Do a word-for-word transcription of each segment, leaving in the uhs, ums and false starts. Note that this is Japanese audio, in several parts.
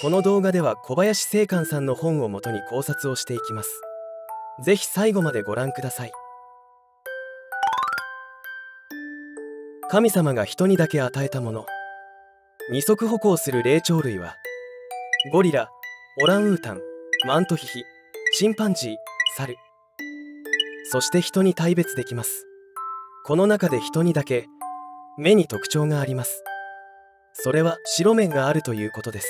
この動画では小林正観さんの本をもとに考察をしていきます。ぜひ最後までご覧ください。神様が人にだけ与えたもの。二足歩行する霊長類はゴリラ、オランウータン、マントヒヒ、チンパンジー、サル、そして人に大別できます。この中で人にだけ目に特徴があります。それは白面があるということです。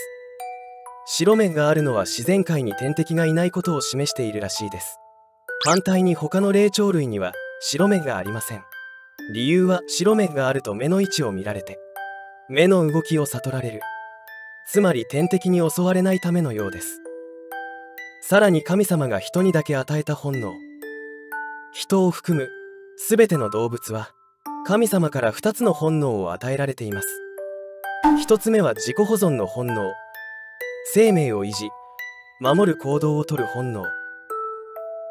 白面があるのは自然界に天敵がいないことを示しているらしいです。反対に他の霊長類には白面がありません。理由は白面があると目の位置を見られて目の動きを悟られる、つまり天敵に襲われないためのようです。さらに神様が人にだけ与えた本能。人を含む全ての動物は神様からふたつの本能を与えられています。ひとつめは自己保存の本能。生命を維持、守る行動をとる本能。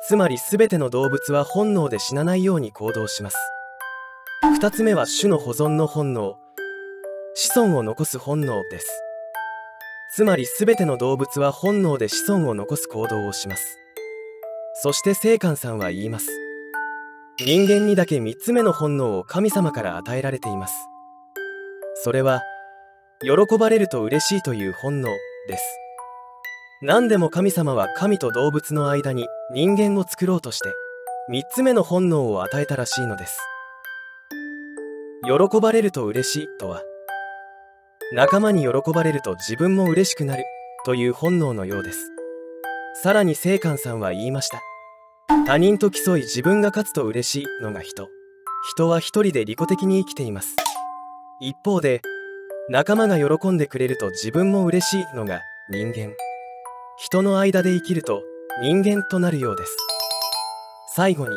つまり全ての動物は本能で死なないように行動します。ふたつめは種の保存の本能。子孫を残す本能です。つまり全ての動物は本能で子孫を残す行動をします。そして正観さんは言います。人間にだけみっつめの本能を神様から与えられています。それは喜ばれると嬉しいという本能です。何でも神様は神と動物の間に人間を作ろうとしてみっつめの本能を与えたらしいのです。喜ばれると嬉しいとは仲間に喜ばれると自分も嬉しくなるという本能のようです。さらに正観さんは言いました。他人と競い自分が勝つと嬉しいのが人。人は一人で利己的に生きています。一方で仲間が喜んでくれると自分も嬉しいのが人間。人の間で生きると人間となるようです。最後に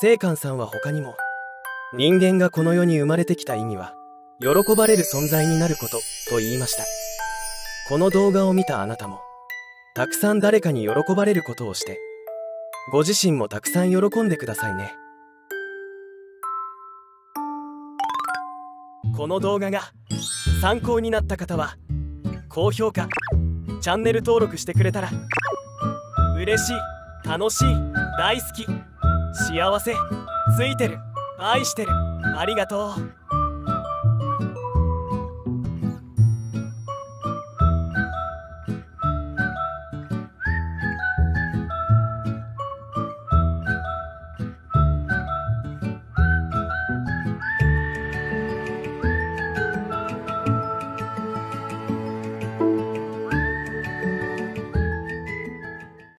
正観さんは他にも人間がこの世に生まれてきた意味は喜ばれる存在になることと言いました。この動画を見たあなたもたくさん誰かに喜ばれることをしてご自身もたくさん喜んでくださいね。この動画が参考になった方は高評価、チャンネル登録してくれたら嬉しい、楽しい、大好き、幸せ、ついてる、愛してる、ありがとう。